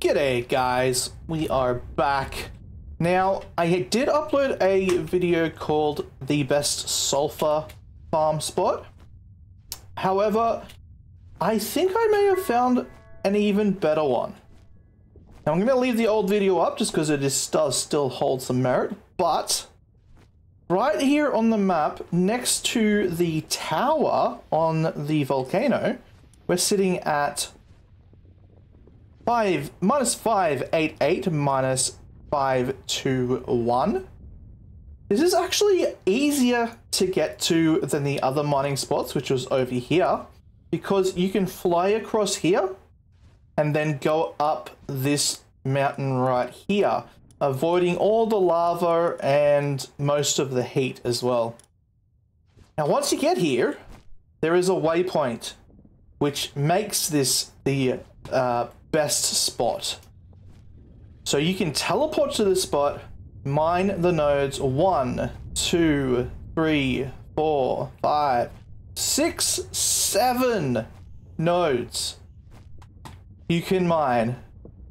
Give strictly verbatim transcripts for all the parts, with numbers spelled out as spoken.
G'day guys, we are back. Now, I did upload a video called The Best Sulfur Farm Spot. However, I think I may have found an even better one. Now, I'm going to leave the old video up just because it is, does still hold some merit, but right here on the map, next to the tower on the volcano, we're sitting at Five minus five eight eight minus five two one. This is actually easier to get to than the other mining spots, which was over here, because you can fly across here and then go up this mountain right here, avoiding all the lava and most of the heat as well. Now, once you get here, there is a waypoint, which makes this the uh, best spot. So you can teleport to this spot, mine the nodes one, two, three, four, five, six, seven nodes. You can mine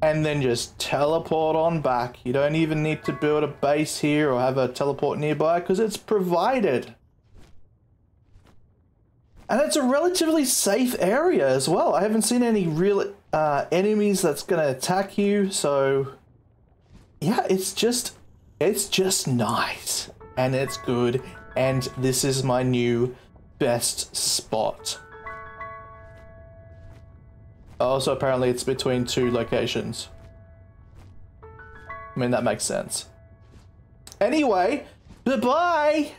and then just teleport on back. You don't even need to build a base here or have a teleport nearby because it's provided. And it's a relatively safe area as well. I haven't seen any real uh, enemies that's going to attack you. So yeah, it's just, it's just nice and it's good. And this is my new best spot. Also, apparently it's between two locations. I mean, that makes sense. Anyway, bye-bye.